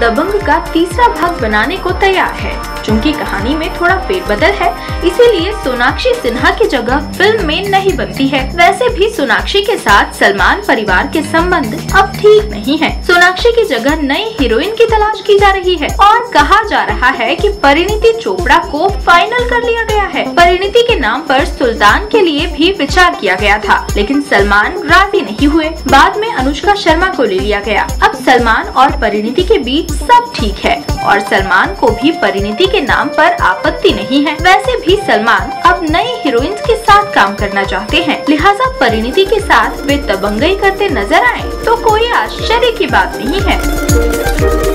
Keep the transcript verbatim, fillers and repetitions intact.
दबंग का तीसरा भाग बनाने को तैयार है। चूँकि कहानी में थोड़ा फेरबदल है, इसीलिए सोनाक्षी सिन्हा की जगह फिल्म में नहीं बनती है। वैसे भी सोनाक्षी के साथ सलमान परिवार के संबंध अब ठीक नहीं है। सोनाक्षी की जगह नई हीरोइन की तलाश की जा रही है और कहा जा रहा है कि परिणीति चोपड़ा को फाइनल कर लिया गया है। परिणीति के नाम पर सुल्तान के लिए भी विचार किया गया था, लेकिन सलमान राजी नहीं हुए। बाद में अनुष्का शर्मा को ले लिया गया। अब सलमान और परिणीति के बीच सब ठीक है और सलमान को भी परिणीति के नाम पर आपत्ति नहीं है। वैसे भी सलमान अब नई हीरोइंस के साथ काम करना चाहते हैं, लिहाजा परिणीति के साथ वे दबंगई करते नजर आए तो कोई आश्चर्य की बात नहीं है।